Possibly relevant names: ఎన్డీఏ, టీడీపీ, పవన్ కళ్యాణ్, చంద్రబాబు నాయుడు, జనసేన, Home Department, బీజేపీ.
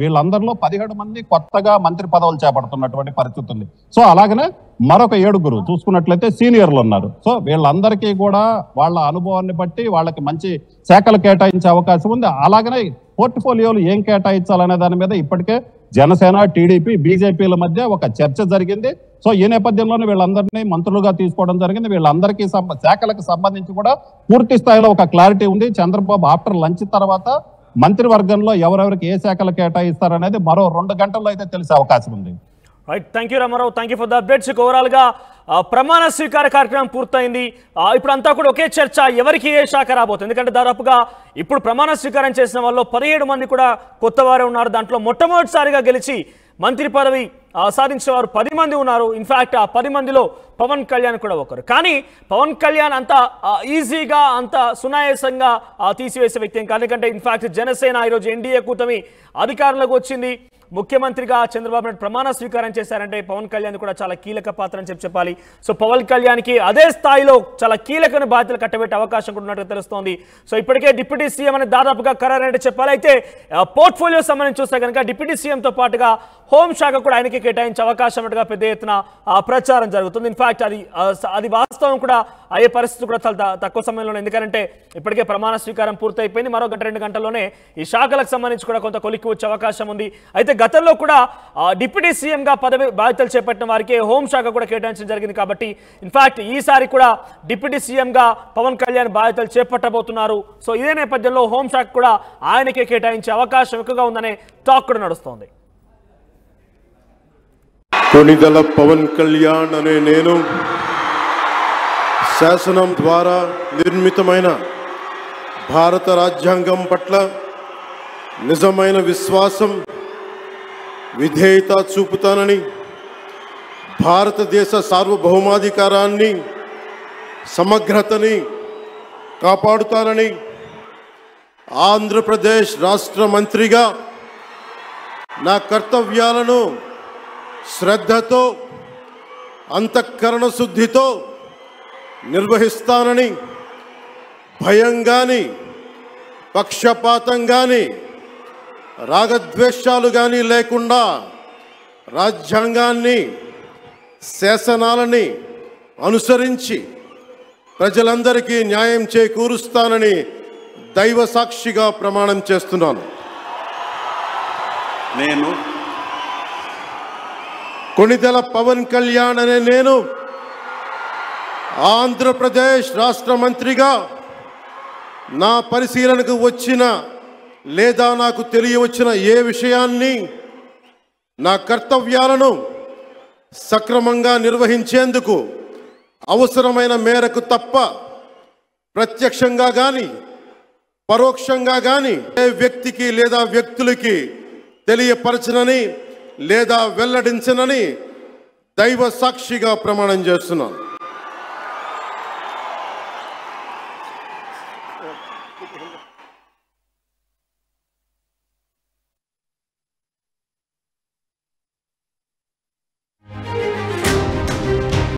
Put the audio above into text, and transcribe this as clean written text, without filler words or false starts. వీళ్ళందరిలో 17 మంది కొత్తగా మంత్రి పదవులు చేపడుతున్నటువంటి పరిస్థితి ఉంది. సో అలాగనే మరొక 7 చూసుకున్నట్లయితే సీనియర్లు ఉన్నారు. సో వీళ్ళందరికీ కూడా వాళ్ళ అనుభవాన్ని బట్టి వాళ్ళకి మంచి శాఖలు కేటాయించే అవకాశం ఉంది. అలాగనే పోర్ట్ఫోలియోలు ఏం కేటాయించాలనే దాని మీద ఇప్పటికే జనసేన, టీడీపీ, బీజేపీల మధ్య ఒక చర్చ జరిగింది. సో ఈ నేపథ్యంలోనే వీళ్ళందరినీ మంత్రులుగా తీసుకోవడం జరిగింది. వీళ్ళందరికీ శాఖలకు సంబంధించి కూడా పూర్తి స్థాయిలో ఒక క్లారిటీ ఉంది. చంద్రబాబు ఆఫ్టర్ లంచ్ తర్వాత మంత్రివర్గంలో ఎవరెవరికి ఏ శాఖలు కేటాయిస్తారనేది మరో 2 గంటల్లో అయితే తెలిసే అవకాశం ఉంది. Right, thank you Ramarao, thank you for the updates. ఓవరాల్గా ప్రమాణ స్వీకార కార్యక్రమం పూర్తయింది. ఇప్పుడు అంతా కూడా ఒకే చర్చ, ఎవరికి ఏ శాఖ రాబోతుంది. ఎందుకంటే దాదాపుగా ఇప్పుడు ప్రమాణ స్వీకారం చేసిన వాళ్ళు 17 మంది కూడా కొత్త వారే ఉన్నారు. దాంట్లో మొట్టమొదటిసారిగా గెలిచి మంత్రి పదవి సాధించిన వారు 10 మంది ఉన్నారు. ఇన్ఫ్యాక్ట్ ఆ 10 మందిలో పవన్ కళ్యాణ్ కూడా ఒకరు. కానీ పవన్ కళ్యాణ్ అంత ఈజీగా, అంత సునాయాసంగా తీసివేసే వ్యక్తి ఏం కాదు. ఎందుకంటే ఇన్ఫ్యాక్ట్ జనసేన ఈరోజు ఎన్డీఏ కూటమి అధికారంలోకి వచ్చింది. ముఖ్యమంత్రిగా చంద్రబాబు నాయుడు ప్రమాణ స్వీకారం చేశారంటే పవన్ కళ్యాణ్ కూడా చాలా కీలక పాత్ర అని చెప్పాలి. సో పవన్ కళ్యాణ్కి అదే స్థాయిలో చాలా కీలకమైన బాధ్యతలు కట్టబెట్టే అవకాశం కూడా ఉన్నట్టుగా తెలుస్తోంది. సో ఇప్పటికే డిప్యూటీ సీఎం అనేది దాదాపుగా ఖరారంటే చెప్పాలి. అయితే పోర్ట్ఫోలియో సంబంధించి చూస్తే కనుక డిప్యూటీ సీఎంతో పాటుగా హోంశాఖ కూడా ఆయనకి కేటాయించే అవకాశం ఉన్నట్టుగా పెద్ద ఎత్తున ప్రచారం జరుగుతుంది. ఇన్ఫ్యాక్ట్ అది వాస్తవం కూడా అయ్యే పరిస్థితి కూడా చాలా తక్కువ సమయంలోనే, ఎందుకంటే ఇప్పటికే ప్రమాణ స్వీకారం పూర్తయిపోయింది. మరో 1-2 గంటల్లోనే ఈ శాఖలకు సంబంధించి కూడా కొంత కొలిక్కి వచ్చే అవకాశం ఉంది. అయితే గతంలో కూడా డిప్యూటీ సీఎంగా పదవి బాధ్యతలు చేపట్టిన వారికి హోంశాఖ కూడా కేటాయించడం జరిగింది. కాబట్టి ఇన్ఫ్యాక్ట్ ఈసారి కూడా డిప్యూటీ సీఎంగా పవన్ కళ్యాణ్ బాధ్యతలు చేపట్టబోతున్నారు. సో ఇదే నేపథ్యంలో హోంశాఖ కూడా ఆయనకే కేటాయించే అవకాశం ఎక్కువగా ఉందనే టాక్ కూడా నడుస్తోంది. కొణిదల పవన్ కళ్యాణ్ అనే నేను శాసనం ద్వారా నిర్మితమైన భారత రాజ్యాంగం పట్ల నిజమైన విశ్వాసం, విధేయత చూపుతానని, భారతదేశ సార్వభౌమాధికారాన్ని, సమగ్రతని కాపాడుతానని ఆంధ్రప్రదేశ్ రాష్ట్ర మంత్రిగా నా కర్తవ్యాలను శ్రద్ధతో, అంతఃకరణ శుద్ధితో నిర్వహిస్తానని, భయం కానీ, పక్షపాతం కానీ, రాగద్వేషాలు కానీ లేకుండా రాజ్యాంగాన్ని, శాసనాలని అనుసరించి ప్రజలందరికీ న్యాయం చేకూరుస్తానని దైవ సాక్షిగా ప్రమాణం చేస్తున్నాను. నేను కొణిదెల పవన్ కళ్యాణ్ అనే నేను ఆంధ్రప్రదేశ్ రాష్ట్ర మంత్రిగా నా పరిశీలనకు వచ్చిన లేదా నాకు తెలియవచ్చిన ఏ విషయాన్ని, నా కర్తవ్యాలను సక్రమంగా నిర్వహించేందుకు అవసరమైన మేరకు తప్ప ప్రత్యక్షంగా కానీ పరోక్షంగా కానీ ఏ వ్యక్తికి లేదా వ్యక్తులకి తెలియపరచనని లేదా వెల్లడించనని దైవ సాక్షిగా ప్రమాణం చేస్తున్నాను.